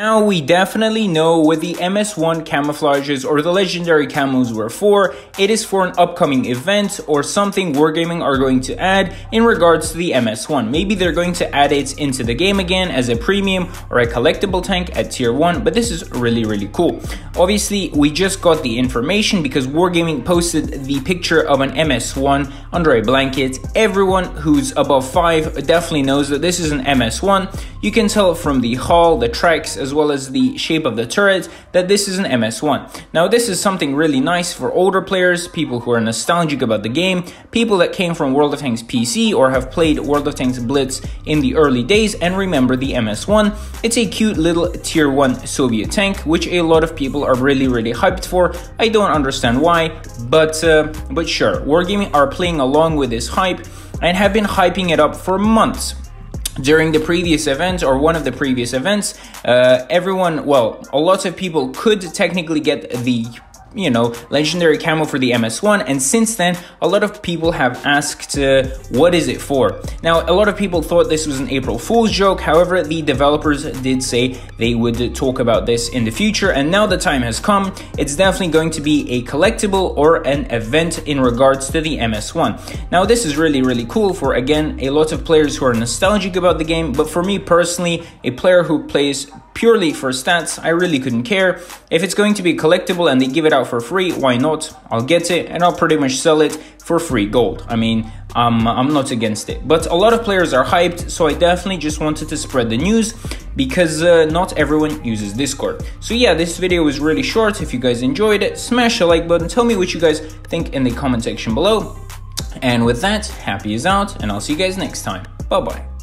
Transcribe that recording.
Now we definitely know what the MS-1 camouflages or the legendary camos were for. It is for an upcoming event or something Wargaming are going to add in regards to the MS-1. Maybe they're going to add it into the game again as a premium or a collectible tank at tier 1, but this is really cool. Obviously, we just got the information because Wargaming posted the picture of an MS-1 under a blanket. Everyone who's above 5 definitely knows that this is an MS-1. You can tell from the hull, the tracks, as well as the shape of the turret that this is an MS-1. Now this is something really nice for older players, people who are nostalgic about the game, people that came from World of Tanks PC or have played World of Tanks Blitz in the early days and remember the MS-1. It's a cute little tier 1 Soviet tank which a lot of people are really hyped for. I don't understand why, but sure, Wargaming are playing along with this hype and have been hyping it up for months. During the previous event, or one of the previous events, a lot of people could technically get the, legendary camo for the MS-1, and since then a lot of people have asked what is it for. Now a lot of people thought this was an April Fool's joke, however the developers did say they would talk about this in the future, and now the time has come. It's definitely going to be a collectible or an event in regards to the MS-1. Now this is really cool for, again, a lot of players who are nostalgic about the game, but for me personally, a player who plays purely for stats, I really couldn't care. If it's going to be collectible and they give it out for free, why not? I'll get it and I'll pretty much sell it for free gold. I mean, I'm not against it. But a lot of players are hyped, so I definitely just wanted to spread the news because not everyone uses Discord. So yeah, this video was really short. If you guys enjoyed it, smash the like button. Tell me what you guys think in the comment section below. And with that, Happy is out and I'll see you guys next time. Bye-bye.